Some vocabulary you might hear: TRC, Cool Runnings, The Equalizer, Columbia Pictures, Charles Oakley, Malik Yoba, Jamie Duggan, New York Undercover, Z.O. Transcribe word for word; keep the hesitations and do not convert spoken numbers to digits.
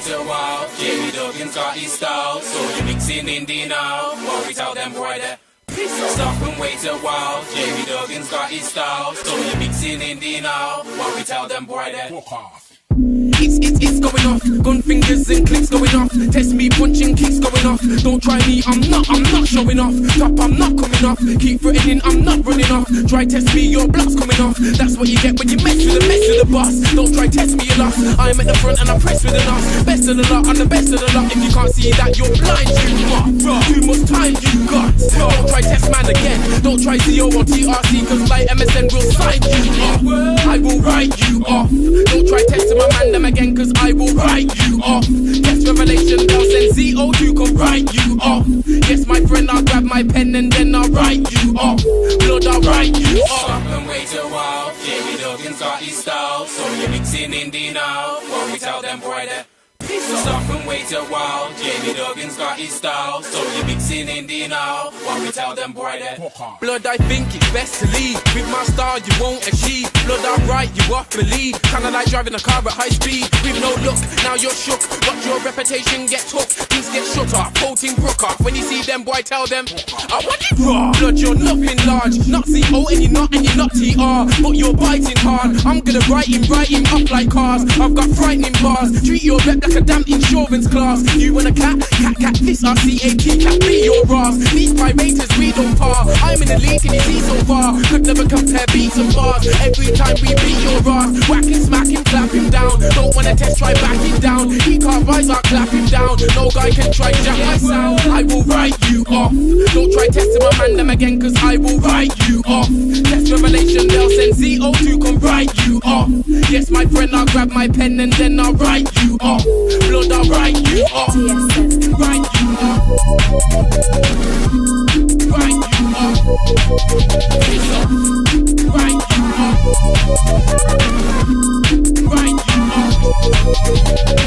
straight to the wall. Jamie Duggan's got his style, so you're mixing indie now. Worry tell them boy that stop and wait a while. Jamie Duggan's got his style, so you're mixing indie now. Worry tell them boy that walk off. It's, it's, it's going off, gun fingers and clicks going off. Test me, punching kicks going off. Don't try me, I'm not, I'm not showing off. Top, I'm not coming off. Keep threatening, I'm not running off. Try test me, your block's coming off. That's what you get when you mess with the mess of the boss. Don't try test me, you lost. I'm at the front and I press with a lot. Best of the lot, I'm the best of the lot. If you can't see that, you're blind, you are. Too much time you got. Don't try test man again. Don't try Z O or T R C, cause like M S N will sign you off. I will write you off. Don't try test my man them again, cause I will write you off. Yes, revelation, I'll send Z O to come write you off. Yes, my friend, I'll grab my pen and then I'll write you off. Blood, I'll write you off. Stop and wait a while. Jamie Duggan's got his style, so you're mixing indie now. Worry tell them boy that stop and wait a while. Jamie Duggan's got his style, so you're mixing indie now. Worry tell them boy that blood, I think it's best to leave. With my style you won't achieve. Blood, I'll write you off, believe. Kinda like driving a car at high speed. With no luck, now you're shook. Watch your reputation get took. Things get shut off, quoting Brook off. When you see them boy tell them I want it raw. Blood, you're nothing large. Not Z O and you're not, and you're not T R. But you're biting hard. I'm gonna write him, write him up like cars. I've got frightening bars. Treat your rep like a damn insurance class. You want a cat? Cat, cat, this R C A T, cat, be your ass. These pirators, we don't par. I'm in the league and it's so far. Could never compare beats and bars. Every time we beat your ass, whack him, smack him, clap him down. Don't wanna test, try back him down. He can't rise, I'll clap him down. No guy can try jack my sound. I will write you off. Don't try testing my man them again, cause I will write you off. Test revelation, they'll send Z O to come write you off. Yes, my friend, I'll grab my pen and then I'll write you off. Blood, I'll write you off. Write you off. Write you off. Write you off. Write you off.